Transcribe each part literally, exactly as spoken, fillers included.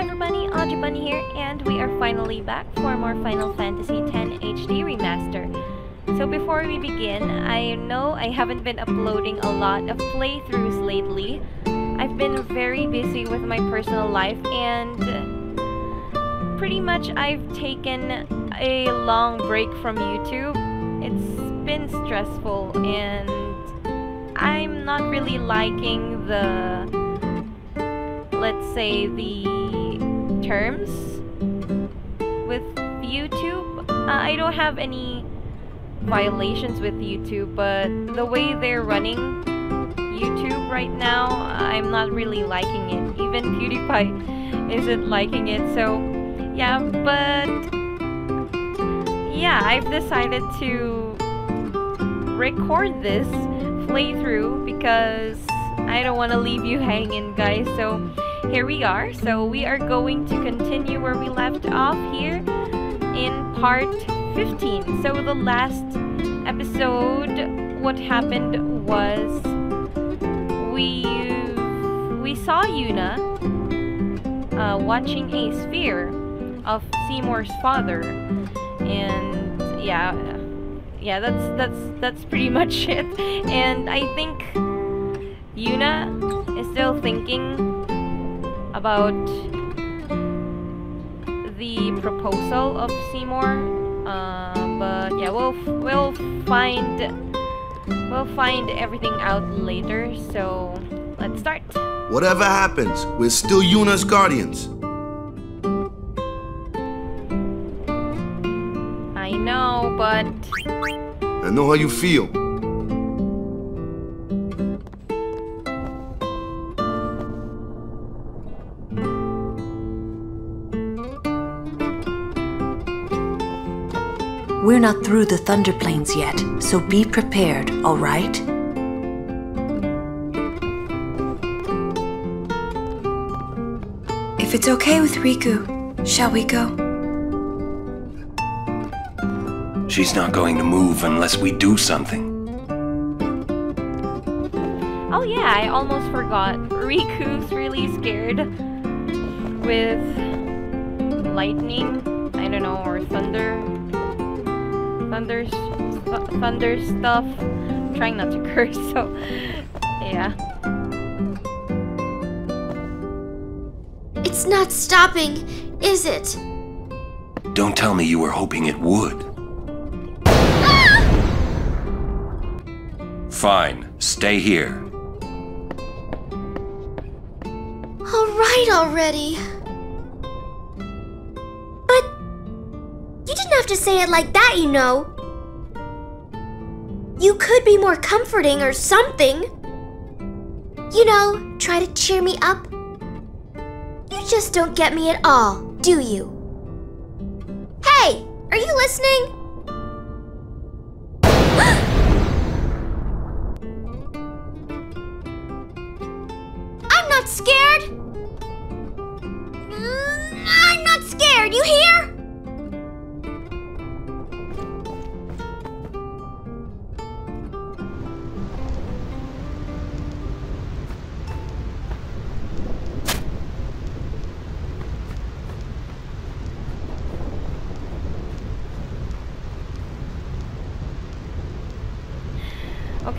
everybody, Audrey Bunny here, and we are finally back for more Final Fantasy X H D Remaster. So before we begin, I know I haven't been uploading a lot of playthroughs lately. I've been very busy with my personal life, and pretty much I've taken a long break from YouTube. It's been stressful, and I'm not really liking the... let's say the terms with YouTube. Uh, I don't have any violations with YouTube, but the way they're running YouTube right now, I'm not really liking it. Even PewDiePie isn't liking it, so yeah, but yeah, I've decided to record this playthrough because I don't want to leave you hanging, guys, so here we are. So we are going to continue where we left off here in part fifteen. So the last episode, what happened was we we saw Yuna uh, watching a sphere of Seymour's father, and yeah, yeah, that's that's that's pretty much it. And I think Yuna is still thinking about the proposal of Seymour, uh, but yeah, we'll we'll find we'll find everything out later. So let's start. Whatever happens, we're still Yuna's guardians. I know, but I know how you feel. We're not through the Thunder Plains yet, so be prepared, all right? If it's okay with Rikku, shall we go? She's not going to move unless we do something. Oh yeah, I almost forgot. Rikku's really scared with lightning, I don't know, or thunder. Thunder, th thunder stuff. I'm trying not to curse, so yeah. It's not stopping, is it? Don't tell me you were hoping it would. Ah! Fine, stay here. All right already. To say it like that, you know. You could be more comforting or something. You know, try to cheer me up. You just don't get me at all, do you? Hey, are you listening? I'm not scared. I'm not scared, you hear?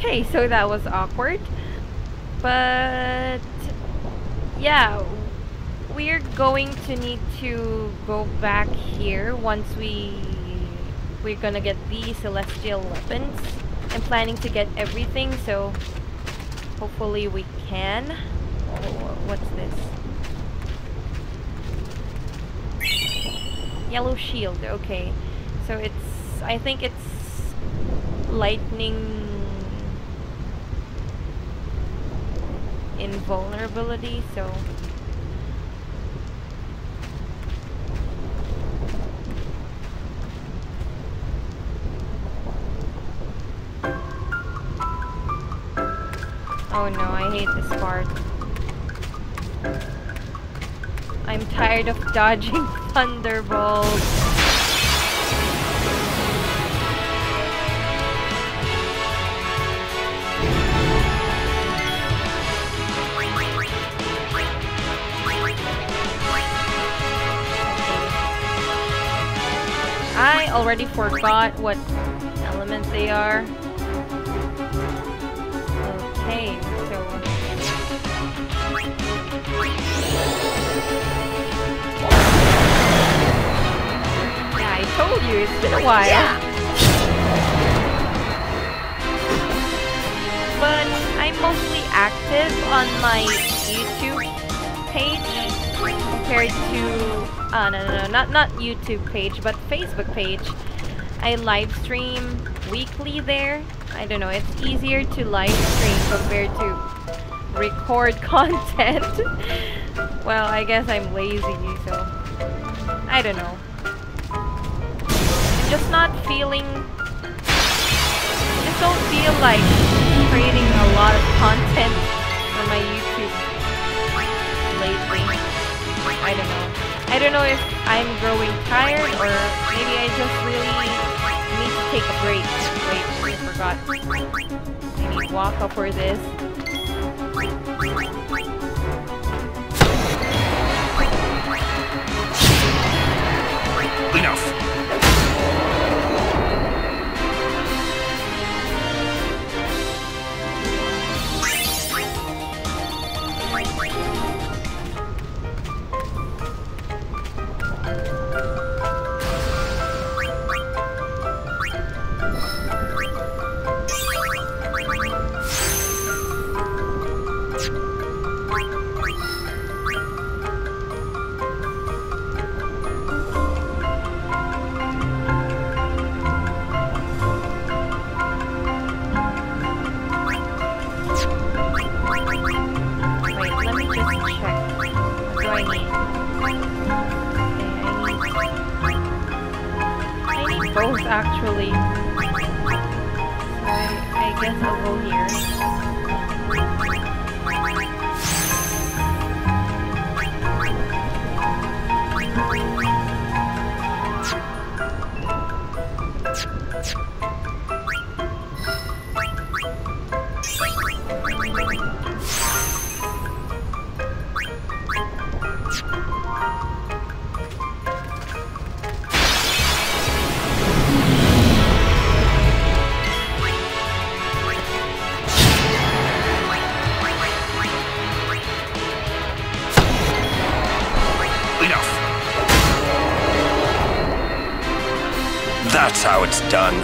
Okay, so that was awkward, but yeah, we're going to need to go back here once we we're gonna get the celestial weapons. I'm planning to get everything, so hopefully we can. What's this? Yellow shield. Okay, so it's I think it's lightning invulnerability, so oh no, I hate this part. I'm tired of dodging thunderbolts. already forgot what element they are. Okay, so... I told you, it's been a while. Yeah. But I'm mostly active on my YouTube page compared to... Uh, no, no, no, not, not YouTube page, but Facebook page. I live stream weekly there. I don't know, it's easier to live stream compared to record content. Well, I guess I'm lazy, so... I don't know. Just not feeling, just don't feel like creating a lot of content on my YouTube lately. I don't know. I don't know if I'm growing tired or maybe I just really need to take a break. Wait, I forgot. I need Waka for this. Enough! That's how it's done.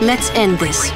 Let's end this.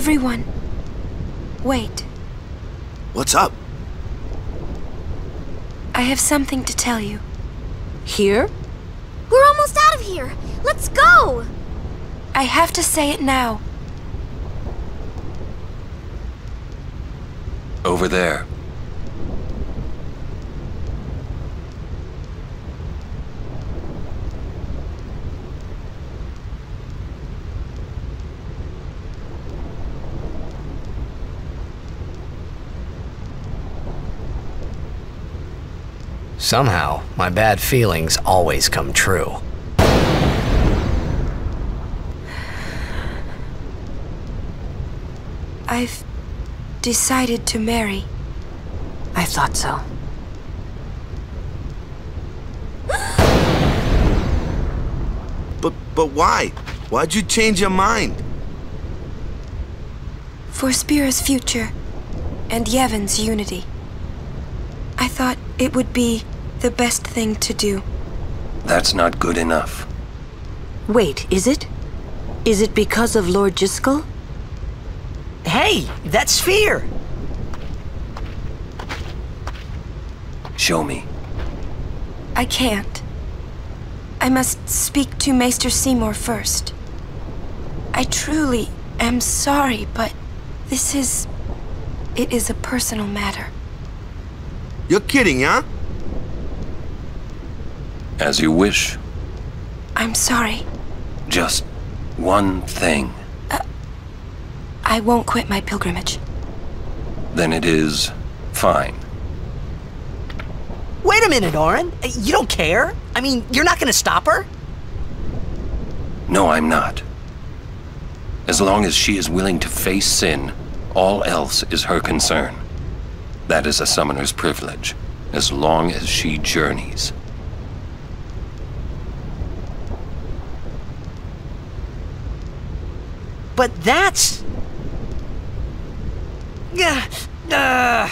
Everyone, wait. What's up? I have something to tell you. Here? We're almost out of here. Let's go! I have to say it now. Over there. Somehow, my bad feelings always come true. I've decided to marry. I thought so. But, but why? Why'd you change your mind? For Spira's future and Yevon's unity. I thought it would be the best thing to do. That's not good enough. Wait, is it? Is it because of Lord Jyscal? Hey, that's fear! Show me. I can't. I must speak to Maester Seymour first. I truly am sorry, but this is... it is a personal matter. You're kidding, huh? As you wish. I'm sorry. Just one thing. Uh, I won't quit my pilgrimage. Then it is fine. Wait a minute, Orin. You don't care? I mean, you're not gonna stop her? No, I'm not. As long as she is willing to face sin, all else is her concern. That is a summoner's privilege, as long as she journeys. But that's... yeah. Uh...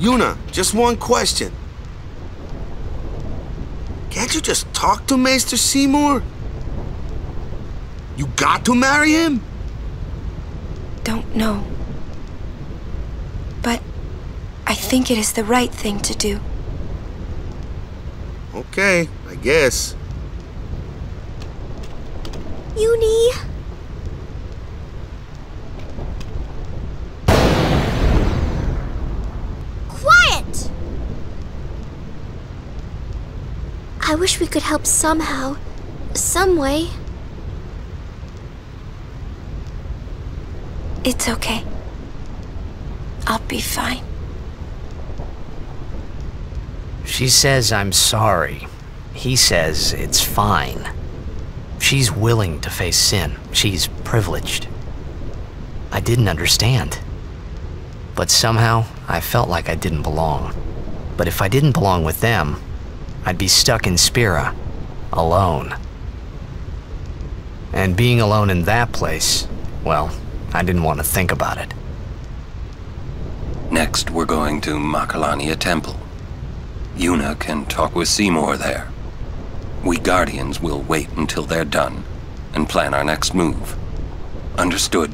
Yuna, just one question. Can't you just talk to Maester Seymour? You got to marry him? Don't know. But I think it is the right thing to do. Okay, I guess. Yuni! Quiet! I wish we could help somehow, some way. It's okay. I'll be fine. She says I'm sorry. He says it's fine. She's willing to face sin. She's privileged. I didn't understand. But somehow, I felt like I didn't belong. But if I didn't belong with them, I'd be stuck in Spira, alone. And being alone in that place, well, I didn't want to think about it. Next, we're going to Macalania Temple. Yuna can talk with Seymour there. We Guardians will wait until they're done and plan our next move. Understood?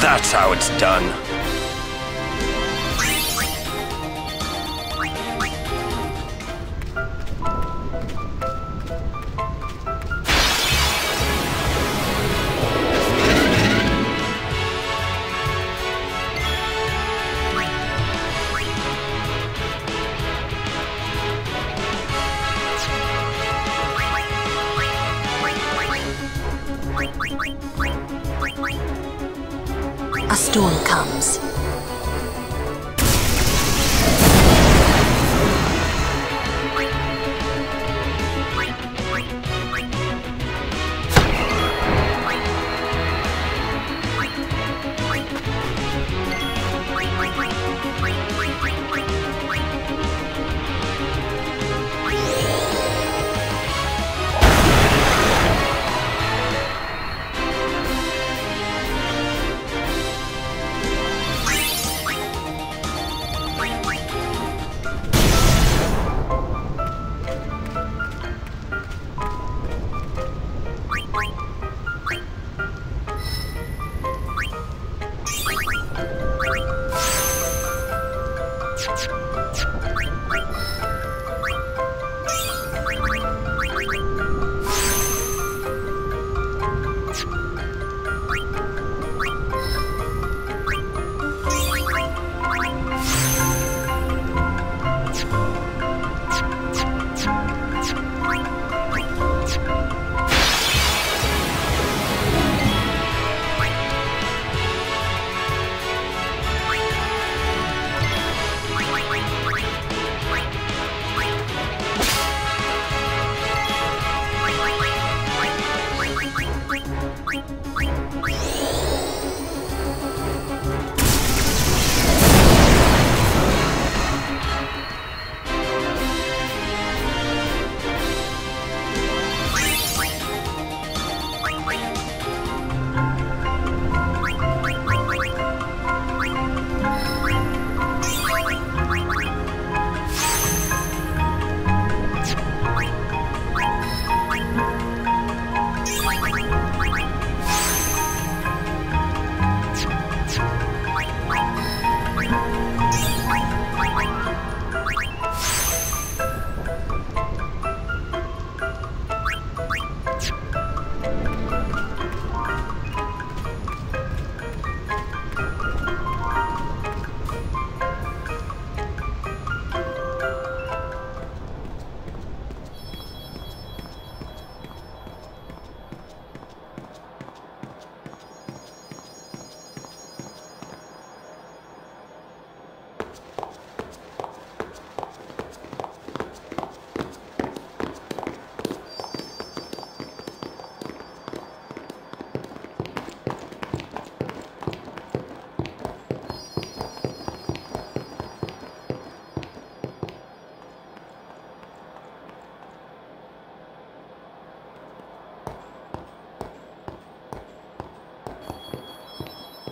That's how it's done.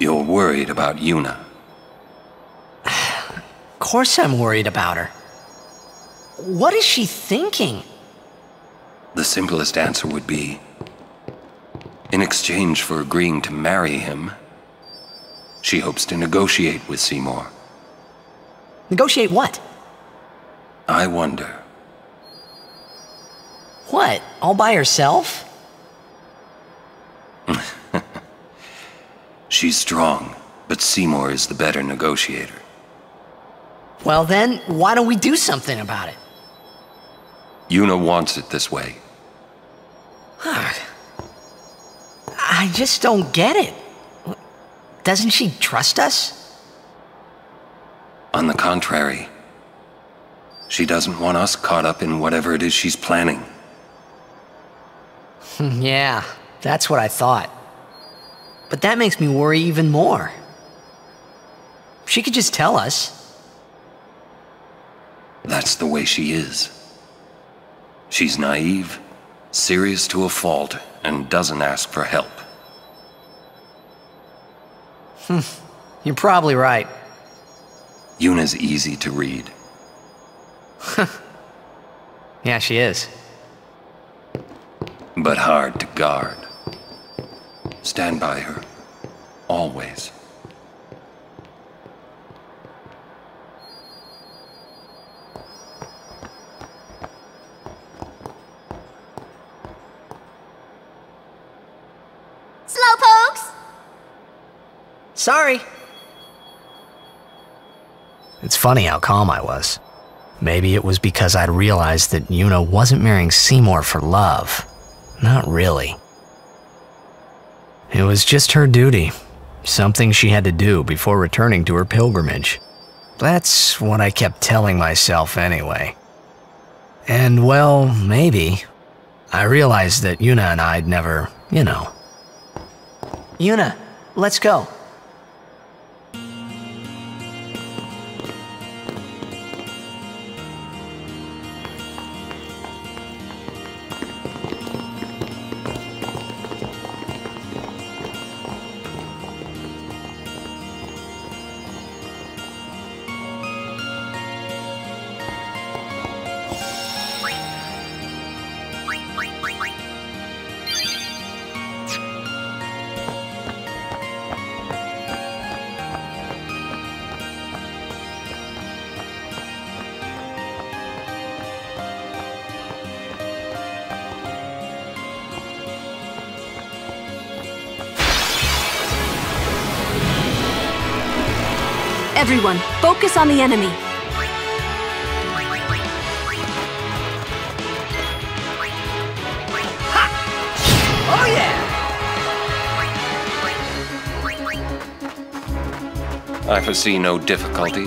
You're worried about Yuna. Of course I'm worried about her. What is she thinking? The simplest answer would be, in exchange for agreeing to marry him, she hopes to negotiate with Seymour. Negotiate what? I wonder. What? All by herself? She's strong, but Seymour is the better negotiator. Well then, why don't we do something about it? Yuna wants it this way. I just don't get it. Doesn't she trust us? On the contrary, she doesn't want us caught up in whatever it is she's planning. Yeah, that's what I thought. But that makes me worry even more. She could just tell us. That's the way she is. She's naive, serious to a fault, and doesn't ask for help. Hmm, you're probably right. Yuna's easy to read. Yeah, she is. But hard to guard. Stand by her. Always. Slowpokes! Sorry. It's funny how calm I was. Maybe it was because I'd realized that Yuna wasn't marrying Seymour for love. Not really. It was just her duty, something she had to do before returning to her pilgrimage. That's what I kept telling myself anyway. And well, maybe. I realized that Yuna and I'd never, you know. Yuna, let's go. Everyone, focus on the enemy. Ha! Oh yeah! I foresee no difficulty.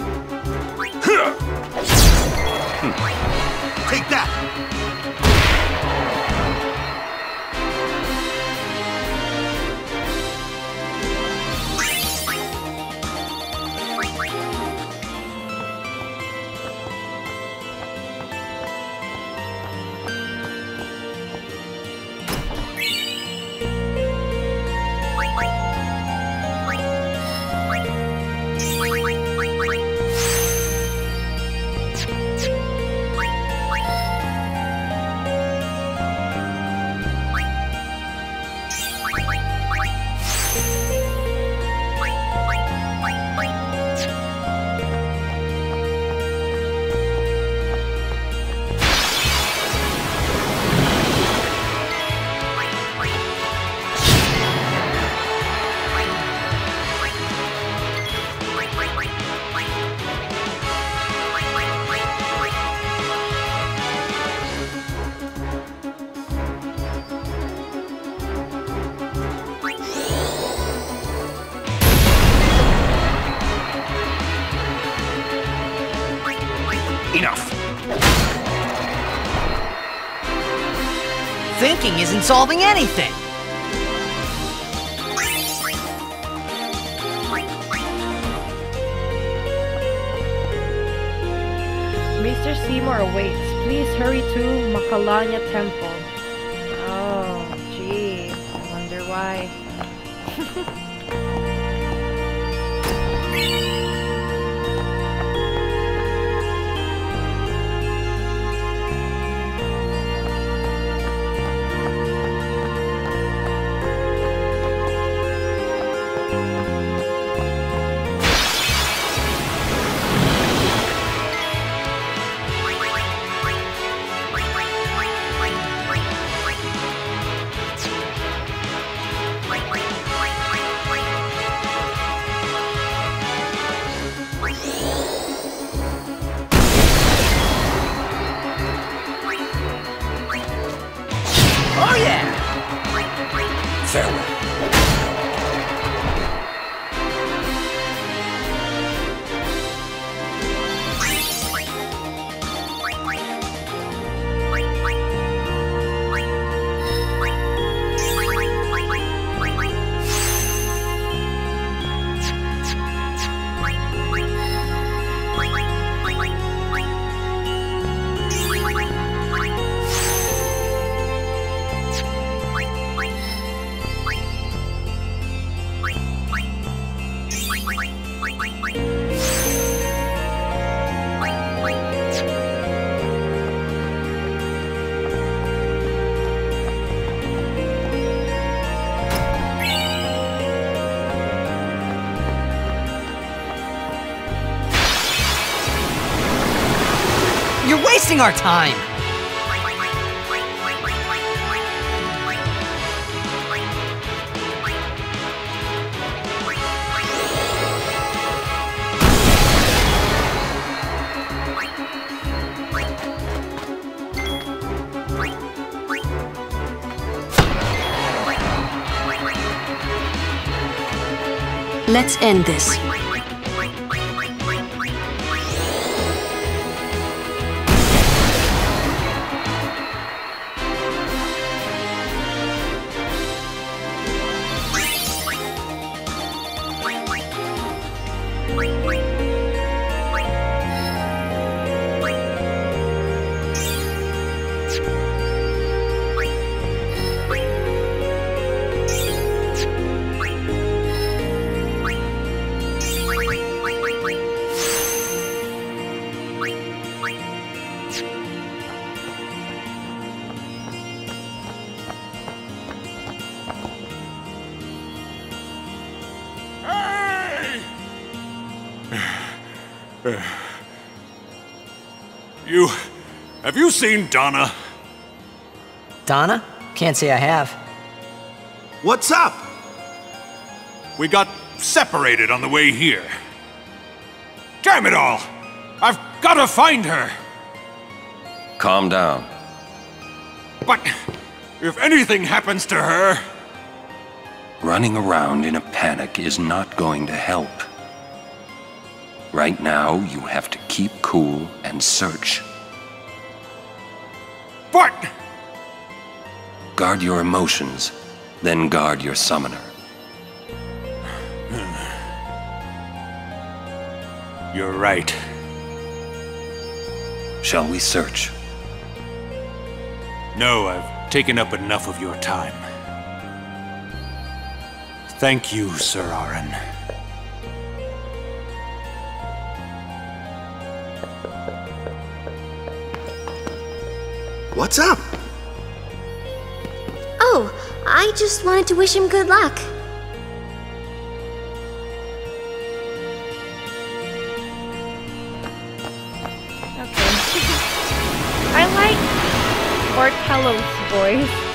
Take that! thinking isn't solving anything. Maester Seymour awaits. Please hurry to Macalania Temple. Oh, gee. I wonder why. Our time. Let's end this. You... have you seen Donna? Donna? Can't say I have. What's up? We got separated on the way here. Damn it all! I've gotta find her! Calm down. But if anything happens to her... Running around in a panic is not going to help. Right now, you have to keep cool and search. But... Guard your emotions, then guard your summoner. You're right. Shall we search? No, I've taken up enough of your time. Thank you, Sir Aaron. What's up? Oh, I just wanted to wish him good luck. Okay. I like Ortello's voice.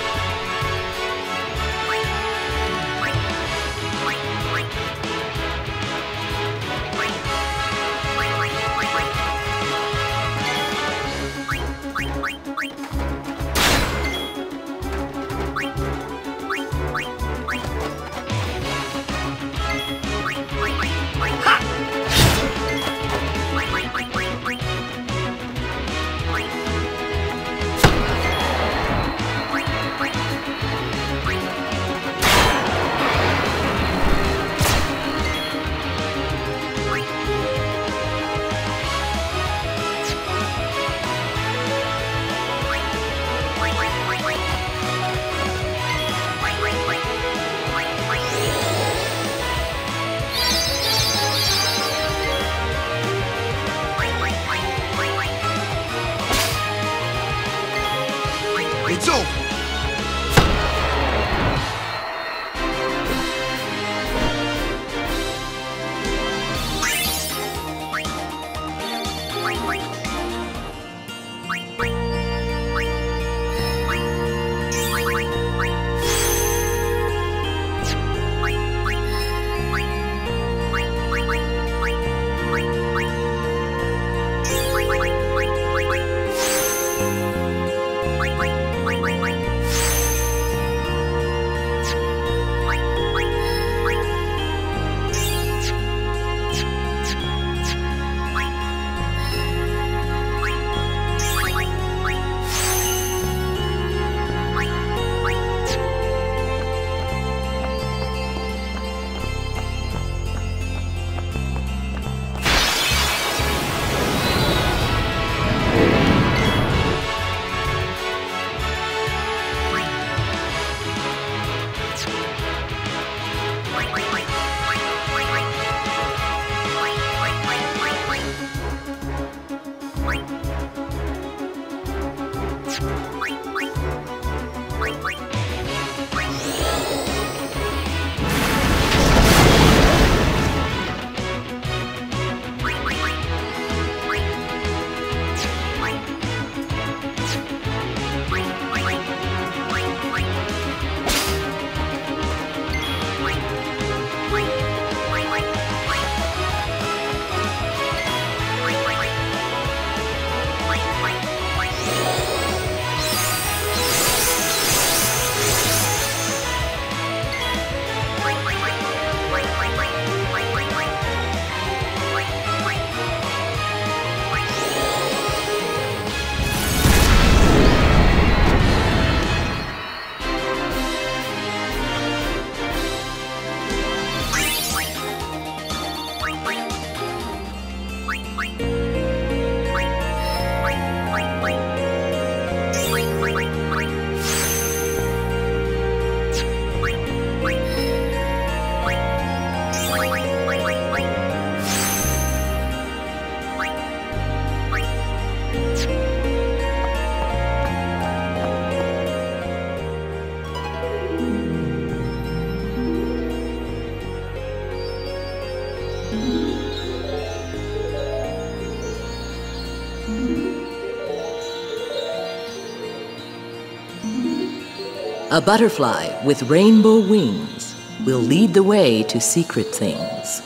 A butterfly with rainbow wings will lead the way to secret things.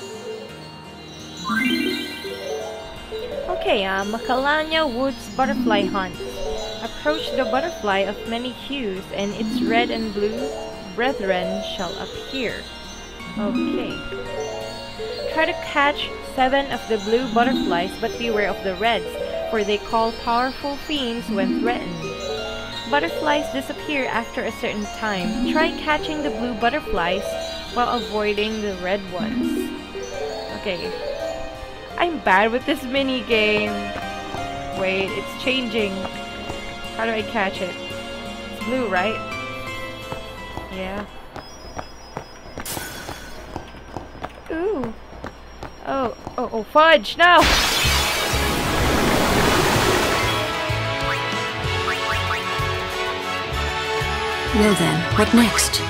Okay, uh, Macalania Woods Butterfly Hunt. Approach the butterfly of many hues, and its red and blue brethren shall appear. Okay. Try to catch seven of the blue butterflies, but beware of the reds, for they call powerful fiends when threatened. Butterflies disappear after a certain time. Try catching the blue butterflies while avoiding the red ones. Okay. I'm bad with this mini game. Wait, it's changing. How do I catch it? It's blue, right? Yeah. Ooh. Oh, oh, oh, fudge, no! Well then, what next?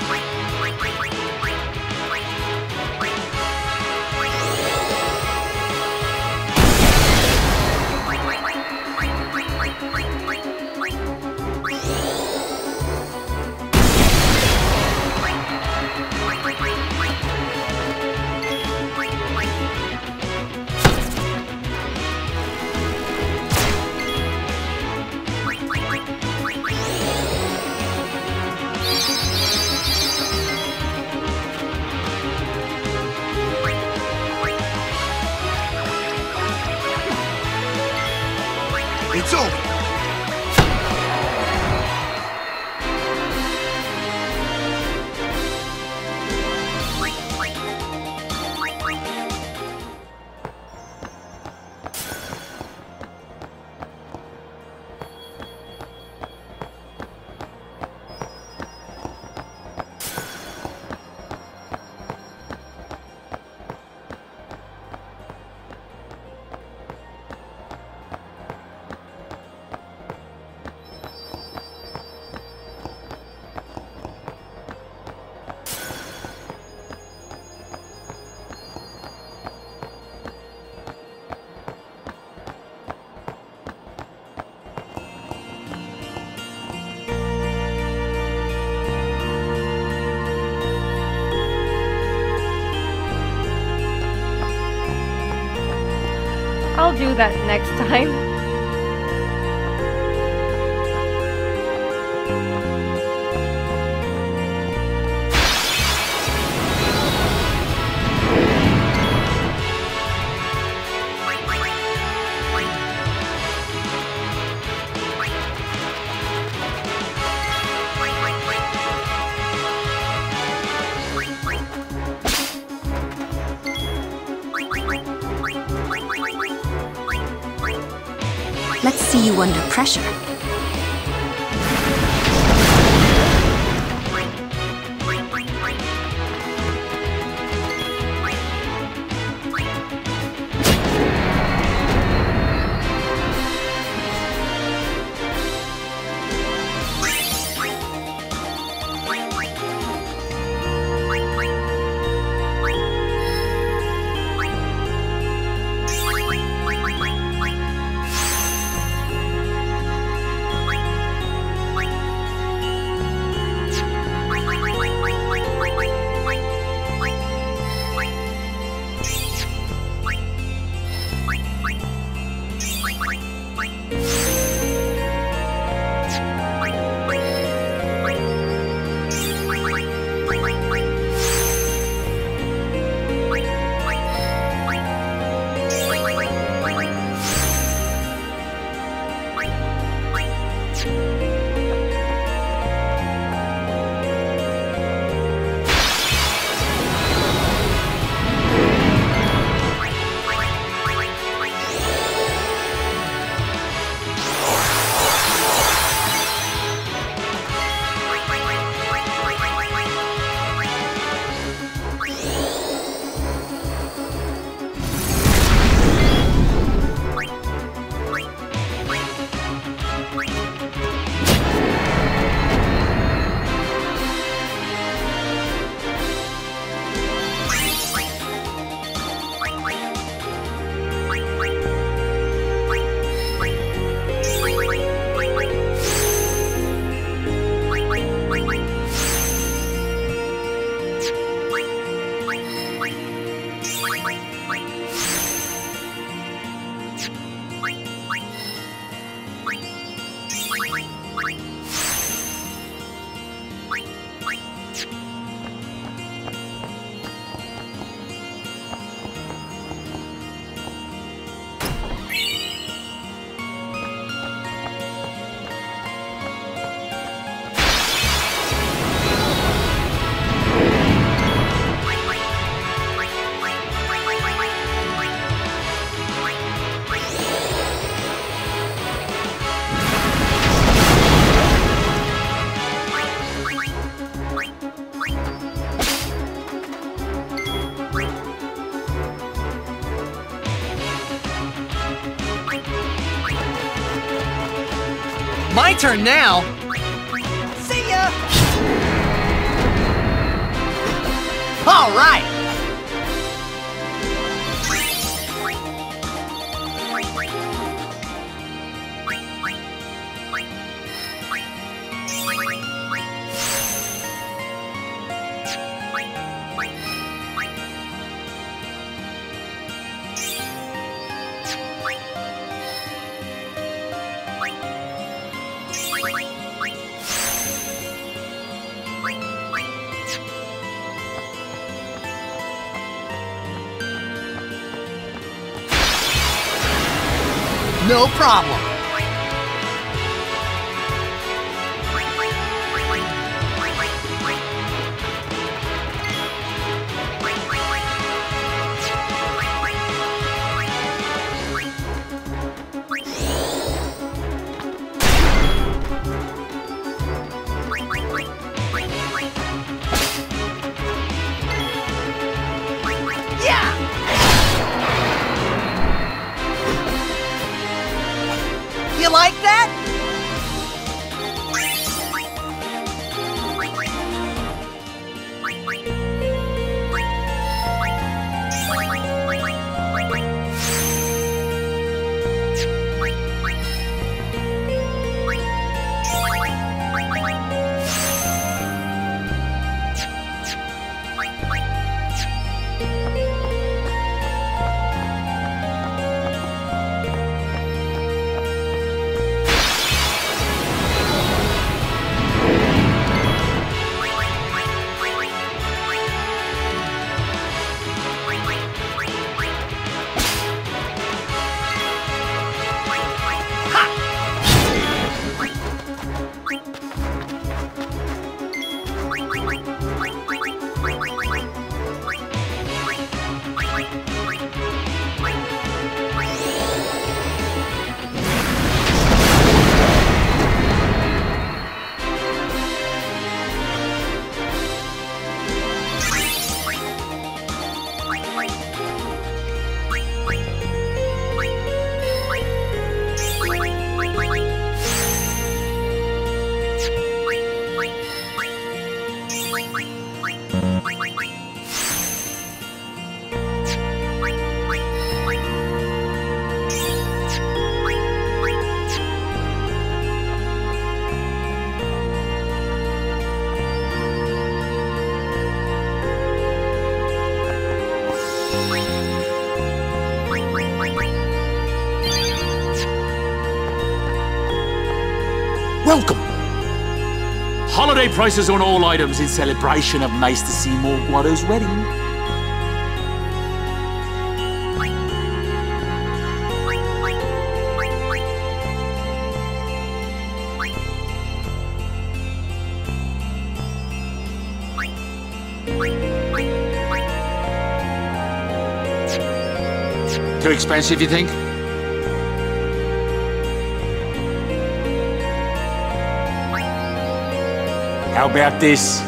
I'll do that next time. Let's see you under pressure. My turn now! See ya! All right! No problem. Holiday prices on all items in celebration of Maester Seymour Guado's wedding. Too expensive, you think? How about this?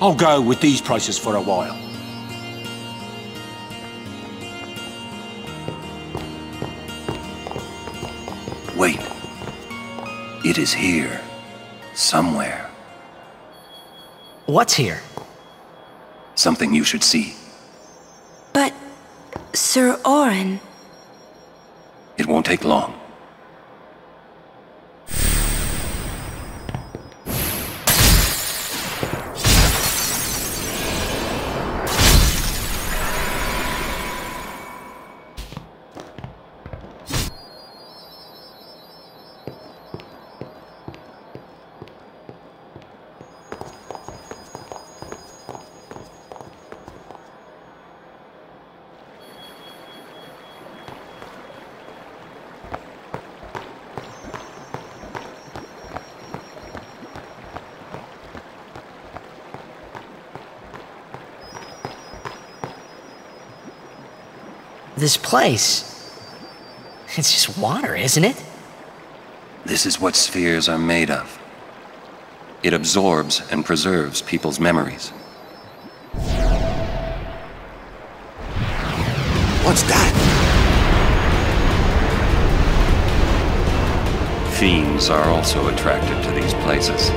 I'll go with these prices for a while. Wait. It is here. Somewhere. What's here? Something you should see. But... Sir Orin... It won't take long. this place. It's just water, isn't it? This is what spheres are made of. It absorbs and preserves people's memories. What's that? Fiends are also attracted to these places.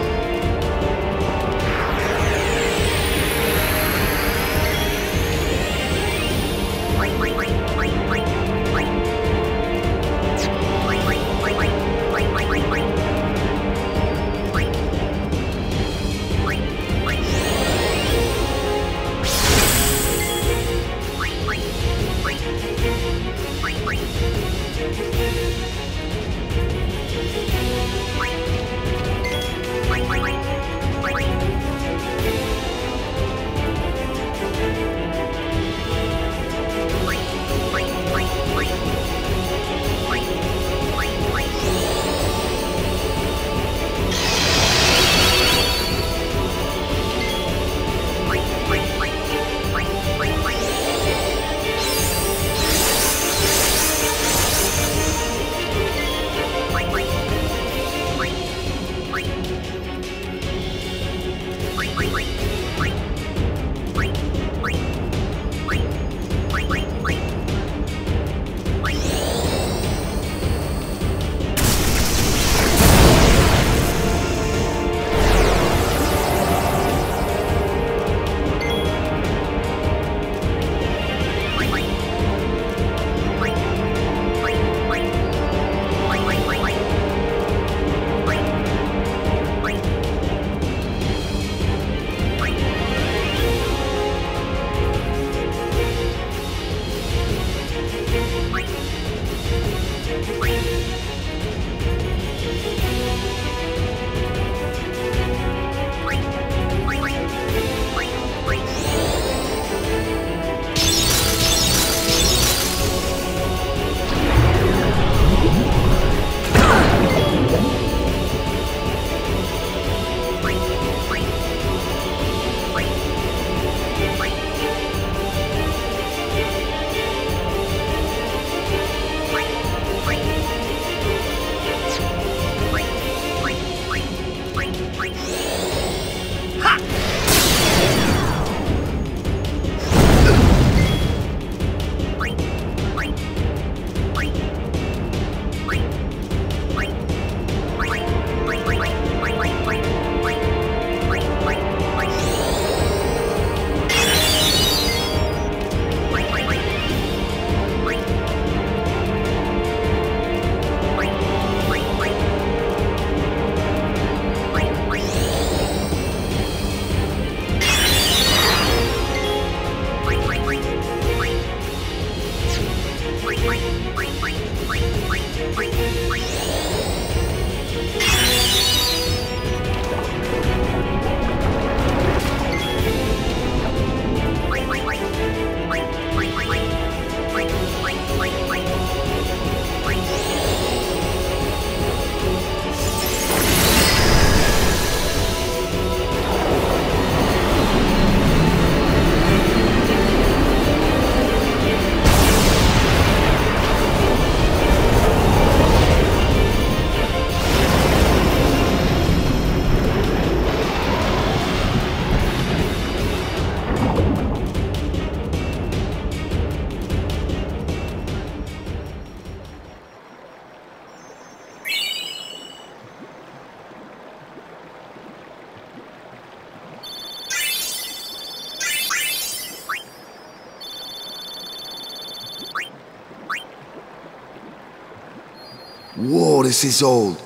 Whoa, this is old.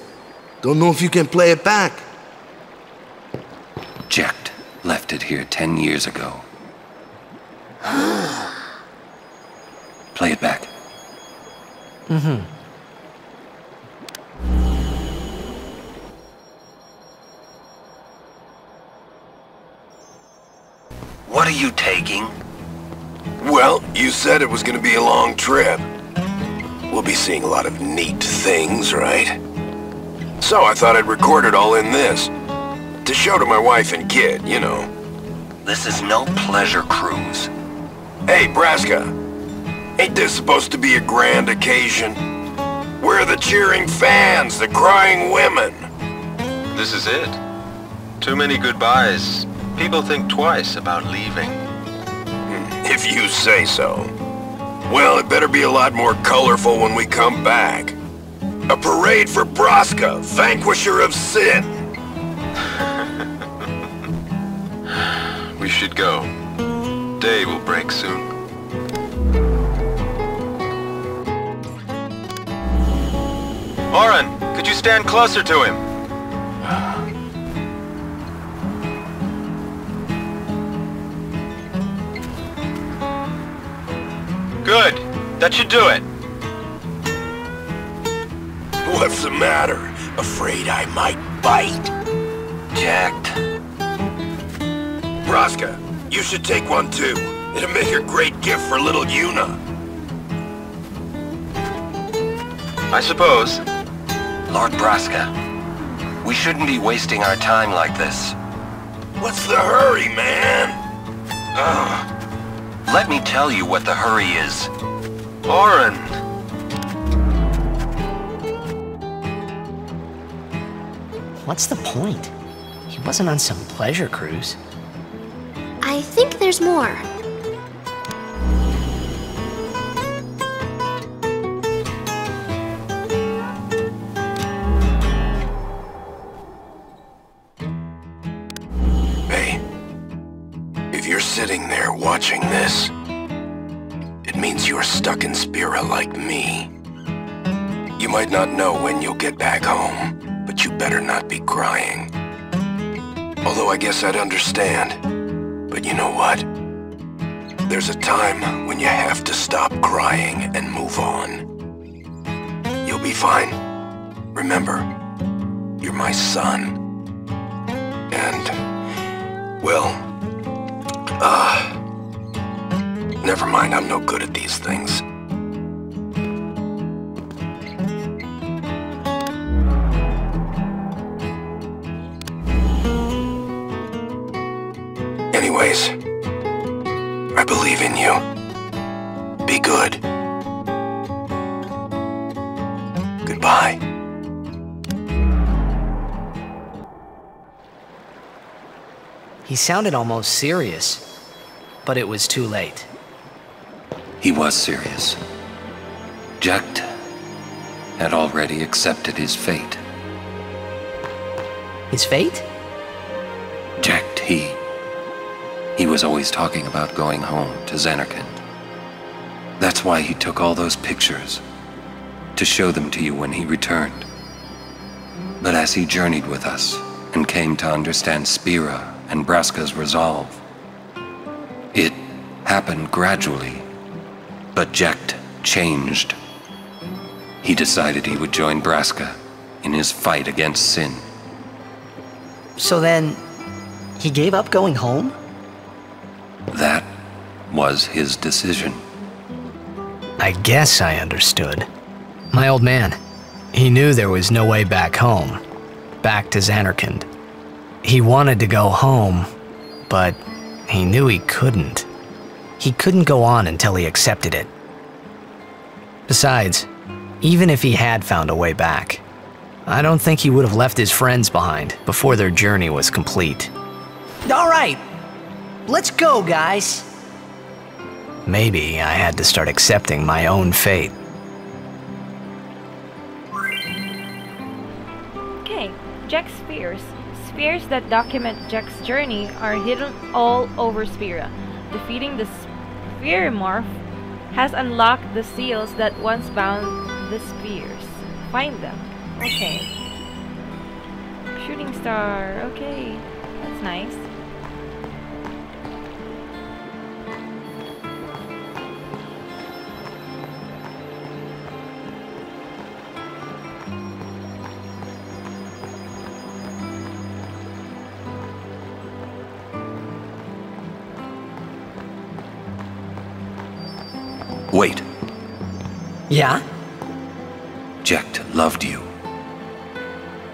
Don't know if you can play it back. Jecht left it here ten years ago. Play it back. Mm-hmm. What are you taking? Well, you said it was going to be a long trip. We'll be seeing a lot of neat things, right? So I thought I'd record it all in this. To show to my wife and kid, you know. This is no pleasure cruise. Hey, Braska! Ain't this supposed to be a grand occasion? Where are the cheering fans, the crying women? This is it. Too many goodbyes. People think twice about leaving. If you say so. Well, it better be a lot more colorful when we come back. A parade for Braska, vanquisher of sin. We should go. Day will break soon. Oren, could you stand closer to him? Good. That should do it. What's the matter? Afraid I might bite? Jecht. Braska, you should take one too. It'll make a great gift for little Yuna. I suppose. Lord Braska, we shouldn't be wasting our time like this. What's the hurry, man? Ugh. Let me tell you what the hurry is. Oren! What's the point? He wasn't on some pleasure cruise. I think there's more. Sitting there watching this, it means you're stuck in Spira like me. You might not know when you'll get back home, but you better not be crying. Although I guess I'd understand. But you know what? There's a time when you have to stop crying and move on. You'll be fine. Remember, you're my son. And, well, Ah, uh, never mind, I'm no good at these things. Anyways, I believe in you. Be good. Goodbye. He sounded almost serious, but it was too late. He was serious. Jecht had already accepted his fate. His fate? Jecht, he... He was always talking about going home to Zanarkand. That's why he took all those pictures, to show them to you when he returned. But as he journeyed with us and came to understand Spira and Braska's resolve, it happened gradually, but Jecht changed. He decided he would join Braska in his fight against sin. So then, he gave up going home? That was his decision. I guess I understood. My old man, he knew there was no way back home, back to Zanarkand. He wanted to go home, but he knew he couldn't. He couldn't go on until he accepted it. Besides, even if he had found a way back, I don't think he would have left his friends behind before their journey was complete. All right, let's go, guys. Maybe I had to start accepting my own fate. Okay, Jecht's Spears. Spheres that document Jecht's journey are hidden all over Spira. Defeating the Spheromorph has unlocked the seals that once bound the spheres. Find them. Okay. Shooting star. Okay. That's nice. Wait. Yeah? Jecht loved you.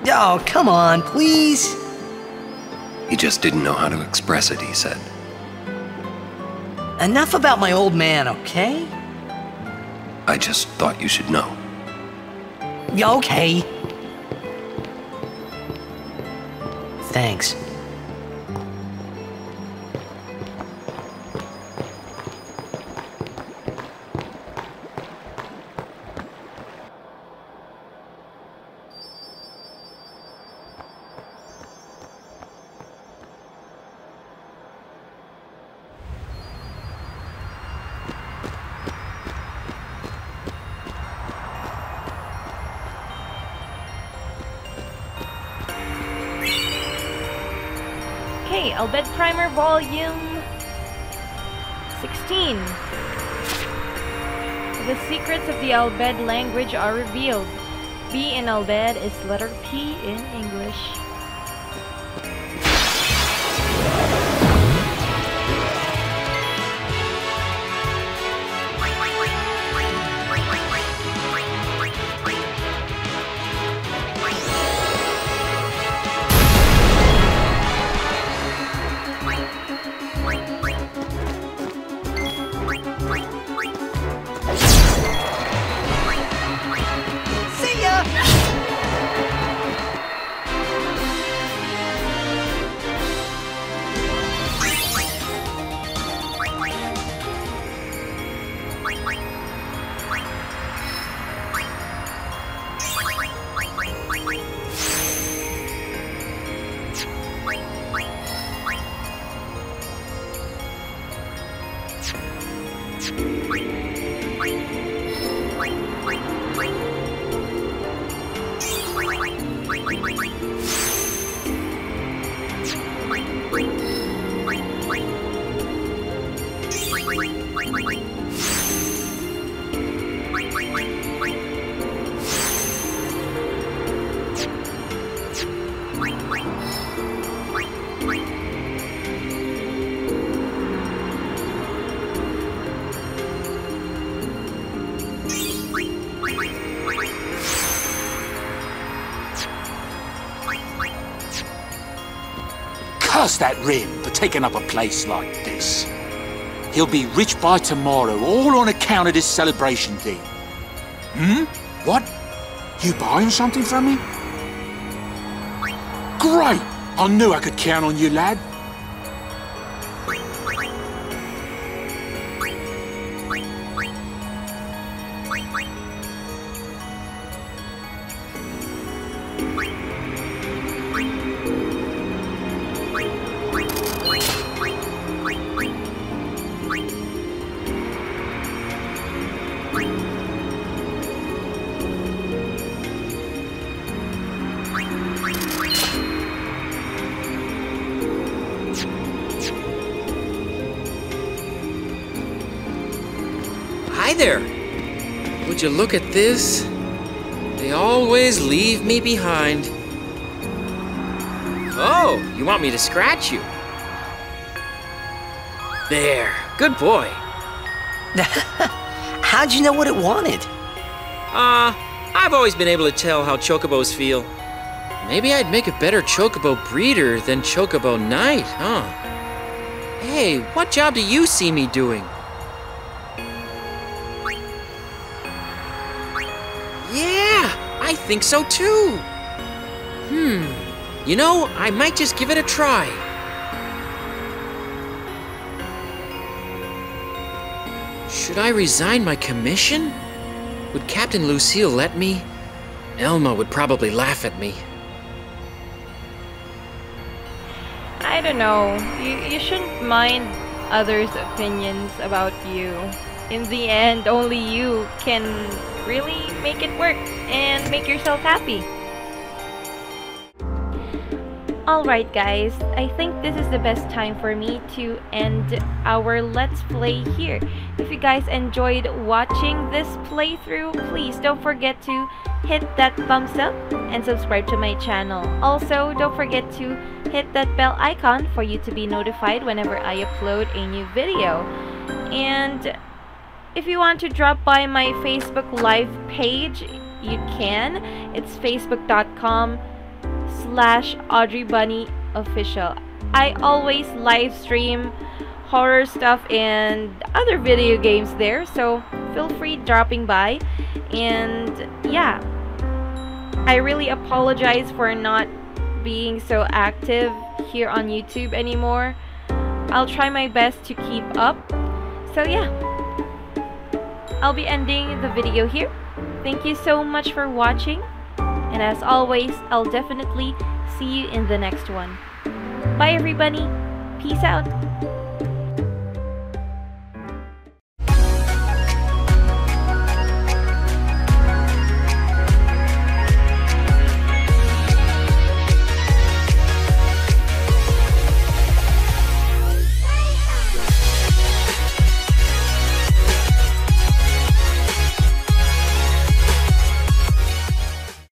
Oh, come on, please. He just didn't know how to express it, he said. Enough about my old man, okay? I just thought you should know. Yeah, okay. Thanks. Al Bhed Primer, Volume sixteen. The secrets of the Al Bhed language are revealed. B in Al Bhed is letter P in English. Curse that Rim for taking up a place like this. He'll be rich by tomorrow, all on account of this celebration thing. Hmm? What? You buying something from me? Great! I knew I could count on you, lad. You look at this, they always leave me behind. Oh, you want me to scratch you? There, good boy. How'd you know what it wanted? Uh, I've always been able to tell how Chocobos feel. Maybe I'd make a better Chocobo breeder than Chocobo Knight, huh? Hey, what job do you see me doing? I think so too. Hmm. You know, I might just give it a try. Should I resign my commission? Would Captain Lucille let me? Elma would probably laugh at me. I don't know. You, you shouldn't mind others' opinions about you. In the end, only you can really make it work and make yourself happy. Alright guys, I think this is the best time for me to end our Let's Play here. If you guys enjoyed watching this playthrough, please don't forget to hit that thumbs up and subscribe to my channel. Also, don't forget to hit that bell icon for you to be notified whenever I upload a new video. And if you want to drop by my Facebook Live page, you can. It's facebook.com slash audreybunnyofficial. I always live stream horror stuff and other video games there, so feel free dropping by. And yeah, I really apologize for not being so active here on YouTube anymore. I'll try my best to keep up. So yeah, I'll be ending the video here. Thank you so much for watching, and as always, I'll definitely see you in the next one. Bye everybody, peace out!